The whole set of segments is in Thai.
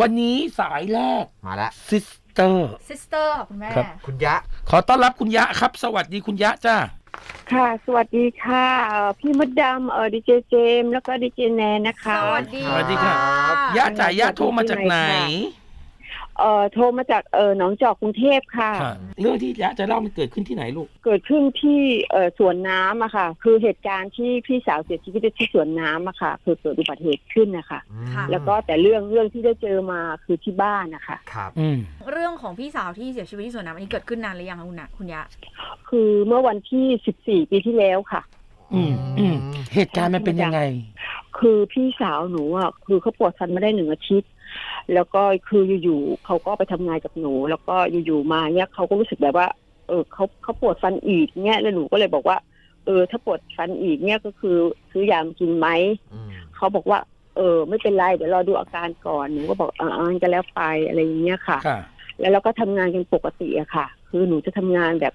วันนี้สายแรกมาแล้วซิสเตอร์คุณแม่คุณยะขอต้อนรับคุณยะครับสวัสดีคุณยะจ้าค่ะสวัสดีค่ะพี่มดดำดีเจเจมแล้วก็ดีเจแนนนะคะสวัสดีค่ะยะจ่ายยะโทรมาจากไหนโทรมาจากหนองจอกกรุงเทพค่ะเรื่องที่ยะจะเล่ามันเกิดขึ้นที่ไหนลูกเกิดขึ้นที่สวนน้ำอะค่ะคือเหตุการณ์ที่พี่สาวเสียชีวิตที่สวนน้ำอะค่ะคือเกิดอุบัติเหตุขึ้นนะคะแล้วก็แต่เรื่องที่ได้เจอมาคือที่บ้านนะคะครับเรื่องของพี่สาวที่เสียชีวิตที่สวนน้ำอันนี้เกิดขึ้นนานหรือยังคะคุณยะคือเมื่อวันที่14ปีที่แล้วค่ะเหตุการณ์มันเป็นยังไงคือพี่สาวหนูอะคือเขาปวดฟันมาได้1 อาทิตย์แล้วก็คืออยู่ๆเขาก็ไปทำงานกับหนูแล้วก็อยู่ๆมาเนี่ยเขาก็รู้สึกแบบว่าเขาปวดฟันอีกเนี่ยแล้วหนูก็เลยบอกว่าถ้าปวดฟันอีกเนี่ยก็คือซื้อยามากินไหมเขาบอกว่าไม่เป็นไรเดี๋ยวรอดูอาการก่อนหนูก็บอกจะแล้วไปอะไรอย่างเงี้ยค่ะแล้วเราก็ทำงานกันปกติอะค่ะคือหนูจะทำงานแบบ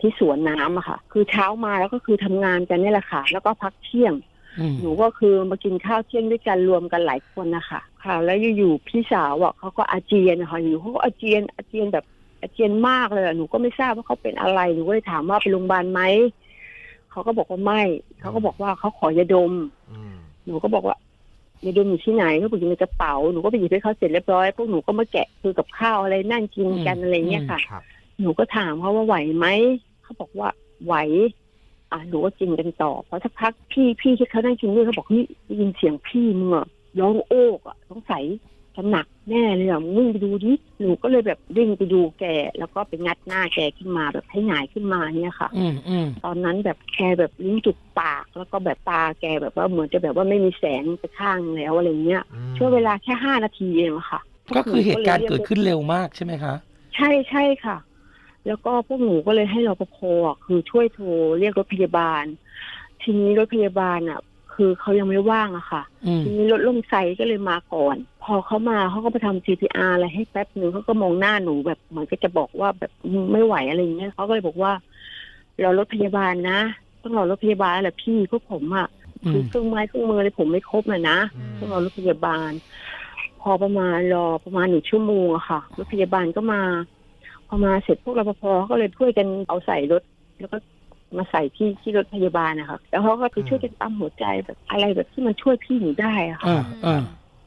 ที่สวนน้ำอะค่ะคือเช้ามาแล้วก็คือทำงานกันนี่แหละค่ะแล้วก็พักเที่ยงหนูก็คือมากินข้าวเที่ยงด้วยกันรวมกันหลายคนนะคะค่ะแล้วอยู่ๆพี่สาวอ่ะเขาก็อาเจียนค่ะอยู่เขาก็อาเจียนแบบอาเจียนมากเลยหนูก็ไม่ทราบว่าเขาเป็นอะไรหนูก็เลยถามว่าไปโรงพยาบาลไหมเขาก็บอกว่าไม่เขาก็บอกว่าเขาขอยาดมหนูก็บอกว่ายาดมอยู่ที่ไหนเขาบอกอยู่ในกระเป๋าหนูก็ไปหยิบให้เขาเสร็จเรียบร้อยพวกหนูก็มาแกะคือกับข้าวอะไรนั่งกินกันอะไรเงี้ยค่ะหนูก็ถามเขาว่าไหวไหมเขาบอกว่าไหวหนูก็กินกันต่อเพราะสักพักพี่ที่เขานั่งกินด้วยเขาบอกนี่ได้ยินเสียงพี่มึงอะร้องโอกอะสงสัยจะหนักแน่เลยอะมึงไปดูดิหนูก็เลยแบบวิ่งไปดูแกแล้วก็ไปงัดหน้าแกขึ้นมาแบบให้หงายขึ้นมาเนี่ยค่ะตอนนั้นแบบแกแบบลิ้นจุกปากแล้วก็แบบตาแกแบบว่าเหมือนจะแบบว่าไม่มีแสงไปข้างแล้วอะไรเงี้ยช่วงเวลาแค่5 นาทีเองค่ะก็คือเหตุการณ์เกิดขึ้นเร็วมากใช่ไหมคะใช่ค่ะแล้วก็พวกหนูก็เลยให้รปภ.คือช่วยโทรเรียกรถพยาบาลทีนี้รถพยาบาลอ่ะคือเขายังไม่ว่างอะค่ะทีนี้รถล่มไซก็เลยมาก่อนพอเขามาเขาก็ไปทำ CPR อะไรให้แป๊บหนึ่งเขาก็มองหน้าหนูแบบเหมือนก็จะบอกว่าแบบไม่ไหวอะไรเงี้ยเขาก็เลยบอกว่ารอรถพยาบาลนะต้องรอรถพยาบาลแหละพี่พวกผมอะคือเครื่องไม้เครื่องมือเลยผมไม่ครบเลยนะต้องรอรถพยาบาลพอประมาณรอประมาณ1 ชั่วโมงอะค่ะรถพยาบาลก็มาพอมาเสร็จพวกรปภ.ก็เลยช่วยกันเอาใส่รถแล้วก็มาใส่ที่รถพยาบาลนะคะแล้วเขาก็ไปช่วยกันปั๊มหัวใจแบบอะไรแบบที่มันช่วยพี่หนูได้อะค่ะ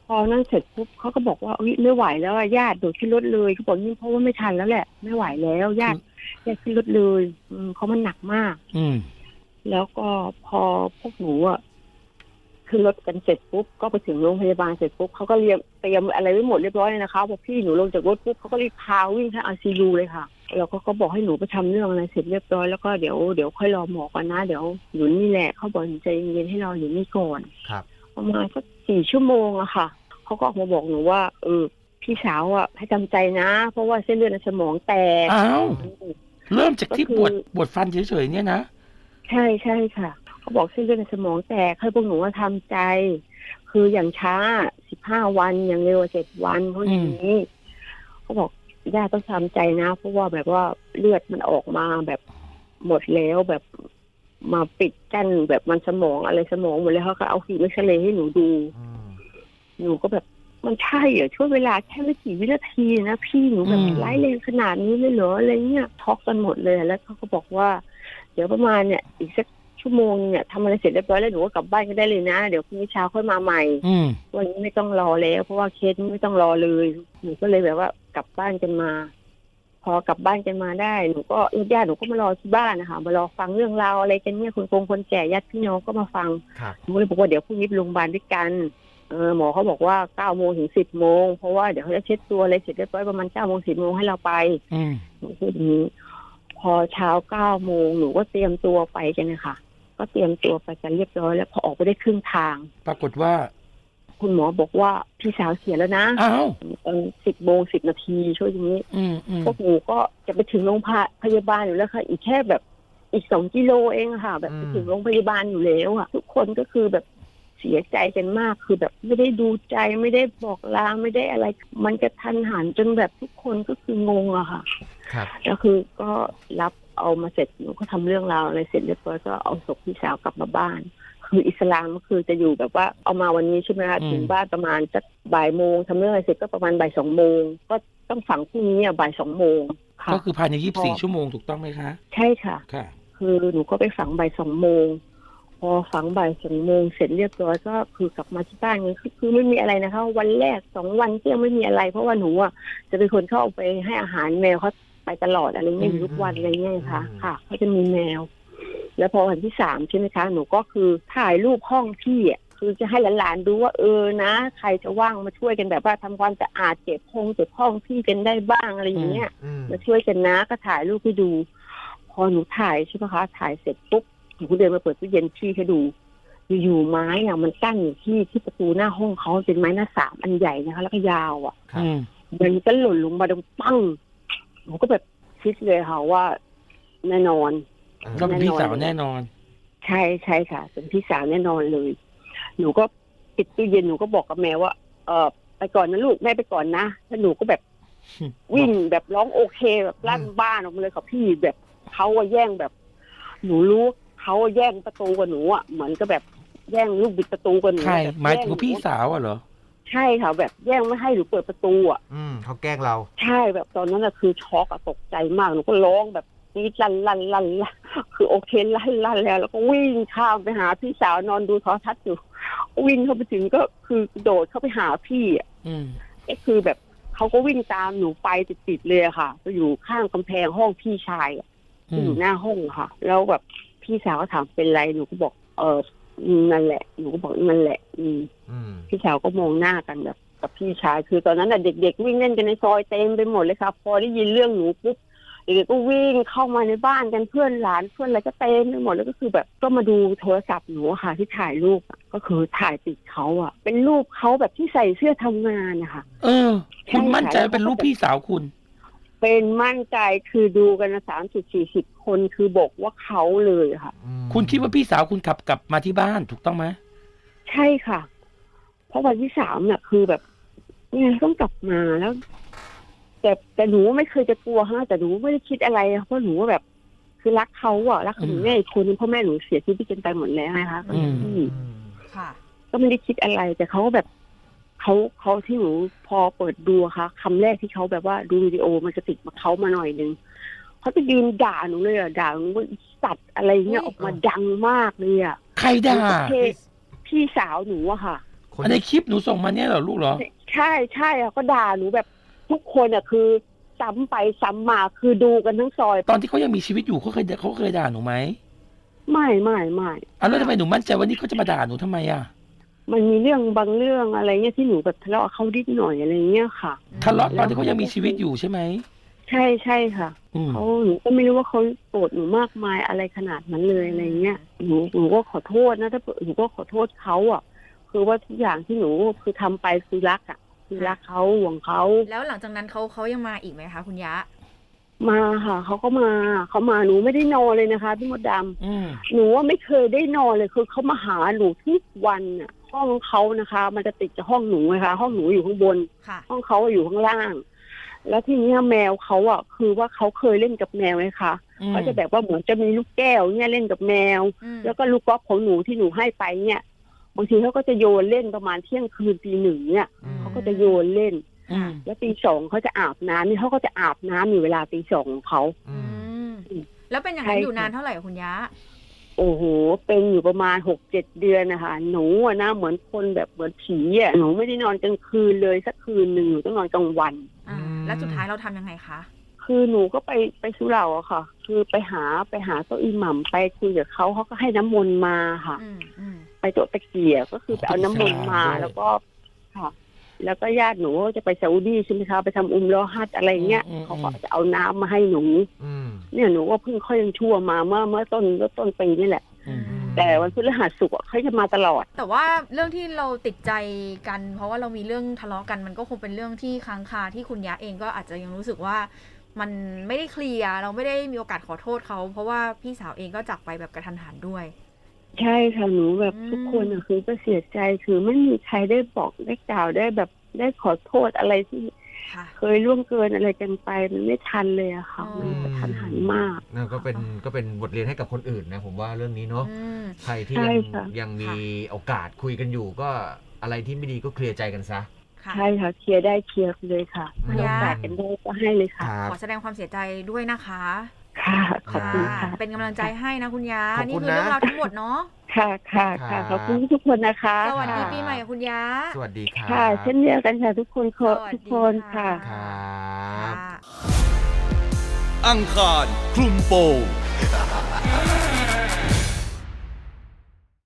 พอนั่นเสร็จปุ๊บเขาก็บอกว่าไม่ไหวแล้วญาติโดดขึ้นรถเลยเขาบอกนี่เพราะว่าไม่ทันแล้วแหละไม่ไหวแล้วญาติขึ้นรถเลยเขามันหนักมากแล้วก็พอพวกหนูอะขึ้นรถกันเสร็จปุ๊บก็ไปถึงโรงพยาบาลเสร็จปุ๊บเขาก็เตรียมอะไรไว้หมดเรียบร้อยเลยนะคะพอพี่หนูลงจากรถปุ๊บเขาก็รีบพาวิ่งเข้า ICU เลยค่ะแล้วก็บอกให้หนูไปทำเรื่องอะไรเสร็จเรียบร้อยแล้วก็เดี๋ยวค่อยรอหมอก่อนนะเดี๋ยวอยู่นี่แหละเขาบอกใจเย็นให้รออยู่นี่ก่อนครับประมาณสัก4 ชั่วโมงอะค่ะเขาก็ออกมาบอกหนูว่าพี่สาวอะให้จำใจนะเพราะว่าเส้นเลือดในสมองแตกอ้าวเริ่มจากที่ปวดฟันเฉยๆเนี่ยนะใช่ค่ะเขาบอกเส้นเลือดในสมองแตกให้พวกหนูว่าทำใจคืออย่างช้า15 วันอย่างเร็ว7 วันเพราะอย่างนี้เขาบอกย่าต้องทำใจนะเพราะว่าแบบว่าเลือดมันออกมาแบบหมดแล้วแบบมาปิดกั้นแบบมันสมองอะไรสมองหมดแล้วเขาก็เอาหินมาเฉลยให้หนูดูหนูก็แบบมันใช่เหรอช่วงเวลาแค่ไม่กี่วินาทีนะพี่หนูแบบไร้แรงขนาดนี้เลยเหรออะไรเงี้ยท็อกกันหมดเลยแล้วเขาก็บอกว่าเดี๋ยวประมาณเนี่ยอีกสัก1 ชั่วโมงเนี่ยทำอะไรเสร็จเรียบร้อยแล้วหนูก็กลับบ้านก็ได้เลยนะเดี๋ยวพรุ่งนี้เช้าค่อยมาใหม่วันนี้ไม่ต้องรอแล้วเพราะว่าเคสไม่ต้องรอเลยหนูก็เลยแบบว่ากลับบ้านกันมาพอกลับบ้านกันมาได้หนูก็ญาติหนูก็มารอที่บ้านนะคะมารอฟังเรื่องราวอะไรกันเนี่ยคนแก่ญาติพี่น้องก็มาฟังหนูเลยบอกว่าเดี๋ยวพรุ่งนี้ไปโรงพยาบาลด้วยกันหมอเขาบอกว่า9 โมงถึง 10 โมงเพราะว่าเดี๋ยวเขาจะเช็ดตัวอะไรเสร็จเรียบร้อยประมาณ9 โมง 10 โมงให้เราไปหนูพูดอย่างนี้พอเช้า9 โมงหนูก็เตรียมตัวไปกันนะคะก็เตรียมตัวไปกันเรียบร้อยแล้วพอออกไปได้ครึ่งทางปรากฏว่าคุณหมอบอกว่าพี่สาวเสียแล้วนะ10 โมง 10 นาทีช่วยอย่างนี้พวกหนูก็จะไปถึงโรงพยาบาลอยู่แล้วค่ะอีกแค่แบบอีก2 กิโลเองค่ะแบบไปถึงโรงพยาบาลอยู่แล้วอ่ะทุกคนก็คือแบบเสียใจกันมากคือแบบไม่ได้ดูใจไม่ได้บอกลาไม่ได้อะไรมันกระทันหันจนแบบทุกคนก็คืองงอะค่ะแล้วคือก็รับเอามาเสร็จหนูก็ทำเรื่องราวอะไรเสร็จเรียบร้อยก็เอาศพพี่สาวกลับมาบ้าน คืออิสลามคือจะอยู่แบบว่าเอามาวันนี้ใช่ไหมคะถึงบ้านประมาณสักบ่ายโมงทำเรื่องอะไรเสร็จก็ประมาณบ่ายสองโมงก็ต้องฝังพรุ่งนี้บ่ายสองโมงก็คือภายใน24 ชั่วโมงถูกต้องไหมคะใช่ค่ะคือหนูก็ไปฝังบ่ายสองโมงพอฝังบ่ายสองโมงเสร็จเรียบร้อยก็คือกลับมาที่บ้านนี้คือไม่มีอะไรนะคะวันแรก2 วันเที่ยงไม่มีอะไรเพราะว่าหนูอ่ะจะเป็นคนเข้าไปให้อาหารแมวเขาไปตลอดอะไรเงี้ยทุกวันอะไรเงี้ยค่ะค่ะเขาจะมีแมวแล้วพอวันที่3ใช่ไหมคะหนูก็คือถ่ายรูปห้องที่อ่ะคือจะให้หลานๆดูว่าเออนะใครจะว่างมาช่วยกันแบบว่าทำความสะอาดเก็บห้องพี่กันได้บ้างอะไรอย่างเงี้ยมาช่วยกันนะก็ถ่ายรูปให้ดูพอหนูถ่ายใช่ไหมคะถ่ายเสร็จปุ๊บหนูก็เดินมาเปิดตู้เย็นขี้ให้ดูอยู่ไม้อ่ะมันตั้งอยู่ที่ประตูหน้าห้องเขาเป็นไม้หน้าสามอันใหญ่นะคะแล้วก็ยาวอ่ะมันก็หล่นลงมาดังปั้งหนูก็แบบคิดเลยค่ะว่าแน่นอนก็เป็นพี่สาวแน่นอนใช่ใช่ค่ะเป็นพี่สาวแน่นอนเลยหนูก็ปิดตู้เย็นหนูก็บอกกับแม่ว่าไปก่อนนะลูกแม่ไปก่อนนะแล้วหนูก็แบบวิ่งแบบร้องโอเคแบบลั่นบ้านออกมาเลยค่ะพี่แบบเขาแย่งแบบหนูรู้เขาแย่งประตูกับหนูอ่ะเหมือนก็แบบแย่งลูกบิดประตูกับหนูใช่หมายถึงพี่สาวอ่ะเหรอใช่ค่ะแบบแย่งไม่ให้หนูเปิดประตูอ่ะเขาแกล้งเราใช่แบบตอนนั้นอะคือช็อกอะตกใจมากหนูก็ร้องแบบนี่ลั่นคือโอเคลั่นแล้วก็วิ่งข้ามไปหาพี่สาวนอนดูโทรทัศน์อยู่วิ่งเข้าไปถึงก็คือโดดเข้าไปหาพี่อ่ะก็คือแบบเขาก็วิ่งตามหนูไปติดเลยค่ะก็อยู่ข้างกำแพงห้องพี่ชายอยู่หน้าห้องค่ะแล้วแบบพี่สาวก็ถามเป็นไรหนูก็บอกนั่นแหละหนูก็บอกนั่นแหละพี่สาวก็มองหน้ากันแบบกับพี่ชายคือตอนนั้นเด็กๆวิ่งเล่นกันในซอยเต็มไปหมดเลยค่ะพอได้ยินเรื่องหนูปุ๊บเด็กก็วิ่งเข้ามาในบ้านกันเพื่อนหลานเพื่อนอะไรก็เต็มไปหมดแล้วก็คือแบบก็มาดูโทรศัพท์หนูค่ะที่ถ่ายรูปก็คือถ่ายติดเขาอ่ะเป็นรูปเขาแบบที่ใส่เสื้อทำงานนะคะคุณมั่นใจเป็นรูปพี่สาวคุณเป็นมั่นใจคือดูกัน30-40 คนคือบอกว่าเขาเลยค่ะคุณคิดว่าพี่สาวคุณขับกลับมาที่บ้านถูกต้องไหมใช่ค่ะเพราะวันที่3เนี่ยคือแบบยังไงต้องกลับมาแล้วแต่หนูไม่เคยจะกลัวฮะแต่หนูไม่ได้คิดอะไรเพราะหนูแบบคือรักเขาอะรักคุณแม่คนพ่อแม่หนูเสียชีวิตกันไปหมดแล้วนะคะก็ไม่ได้คิดอะไรแต่เขาแบบเขาที่หนูพอเปิดดูค่ะคำแรกที่เขาแบบว่าดูวิดีโอมันจะติดมาเขามาหน่อยนึงเขาจะยืนด่าหนูเลยอะด่าหนูว่าสัตว์อะไรเงี้ยออกมาดังมากเลยอะใครด่าพี่สาวหนูอะค่ะในคลิปหนูส่งมาเนี่ยเหรอลูกเหรอใช่อะก็ด่าหนูแบบทุกคนอ่ะคือซ้ำไปซ้ำมาคือดูกันทั้งซอยตอนที่เขายังมีชีวิตอยู่เขาเคยด่าหนูไหมไม่แล้วทำไมหนูมั่นใจว่านี่เขาจะมาด่าหนูทำไมอ่ะมันมีเรื่องบางเรื่องอะไรเงี้ยที่หนูแบบทะเลาะเขาดิ้นหน่อยอะไรเงี้ยค่ะทะเลาะตอนที่เขายังมีชีวิตอยู่ใช่ไหมใช่ค่ะเขาหนูก็ไม่รู้ว่าเขาโกรธหนูมากมายอะไรขนาดนั้นเลยอะไรเงี้ยหนูก็ขอโทษนะถ้าหนูก็ขอโทษเขาอ่ะคือว่าทุกอย่างที่หนูคือทำไปคือรักอ่ะรักเขาห่วงเขาแล้วหลังจากนั้นเขายังมาอีกไหมคะคุณยะมาค่ะเขามาหนูไม่ได้นอนเลยนะคะพี่มดดำหนูว่าไม่เคยได้นอนเลยคือเขามาหาหนูทุกวันอ่ะห้องเขานะคะมันจะติดกับห้องหนูนะคะห้องหนูอยู่ข้างบนห้องเขาอยู่ข้างล่างแล้วทีนี้แมวเขาอ่ะคือว่าเขาเคยเล่นกับแมวไหมคะเขาจะแบบว่าเหมือนจะมีลูกแก้วเนี่ยเล่นกับแมวแล้วก็ลูกก๊อฟของหนูที่หนูให้ไปเนี่ยบางทีเขาก็จะโยนเล่นประมาณเที่ยงคืนตี 1เนี่ยเขาก็จะโยนเล่นแล้วตี 2เขาจะอาบน้ำนี่เขาก็จะอาบน้ำอยู่เวลาตี 2ของเขาแล้วเป็นอย่างนั้นอยู่นานเท่าไหร่คุณยะโอ้โหเป็นอยู่ประมาณ6-7 เดือนนะคะหนูนะเหมือนคนแบบเหมือนผีอ่ะหนูไม่ได้นอนกลางคืนเลยสักคืนหนึ่งหนูต้องนอนกลางวันแล้วสุดท้ายเราทำยังไงคะคือหนูก็ไปสุเหร่าอะค่ะคือไปหาโต๊ะอิหม่ำไปคุยกับเขาเขาก็ให้น้ำมนต์มาค่ะไปโต๊ะตะเกียบก็คือไปเอาน้ำมนต์มาแล้วก็ค่ะแล้วก็ญาติหนูจะไปซาอุดีใช่ไหมคะไปทำอุมเราะห์ฮัจญ์อะไรเงี้ยเขาก็จะเอาน้ำมาให้หนูเนี่ยหนูว่าเพิ่งค่อยยังชั่วมาเมื่อต้นปีนี่แหละแต่วันพฤหัสศุกร์เขาจะมาตลอดแต่ว่าเรื่องที่เราติดใจกันเพราะว่าเรามีเรื่องทะเลาะกันมันก็คงเป็นเรื่องที่ค้างคาที่คุณยะเองก็อาจจะยังรู้สึกว่ามันไม่ได้เคลียร์เราไม่ได้มีโอกาสขอโทษเขาเพราะว่าพี่สาวเองก็จากไปแบบกระทันหันด้วยใช่ค่ะหนูแบบทุกคนคือก็เสียใจคือไม่มีใครได้บอกได้กล่าวได้แบบได้ขอโทษอะไรที่ เคยล่วงเกินอะไรกันไปมันไม่ทันเลยอะค่ะมันกระทันหันมากนะก็เป็นบทเรียนให้กับคนอื่นนะผมว่าเรื่องนี้เนาะใครที่ยังมีโอกาสคุยกันอยู่ก็อะไรที่ไม่ดีก็เคลียร์ใจกันซะใช่ค่ะเคลียร์ได้เคลียร์เลยค่ะให้โอกาสกันได้ก็ให้เลยค่ะขอแสดงความเสียใจด้วยนะคะค่ะขอบคุณค่ะเป็นกำลังใจให้นะคุณยานี่คือเรื่องราวทั้งหมดเนาะค่ะค่ะค่ะขอบคุณทุกคนนะคะสวัสดีปีใหม่คุณยาสวัสดีค่ะค่ะเช่นเดียวกันค่ะทุกคนค่ะครับอังคารคลุมโปง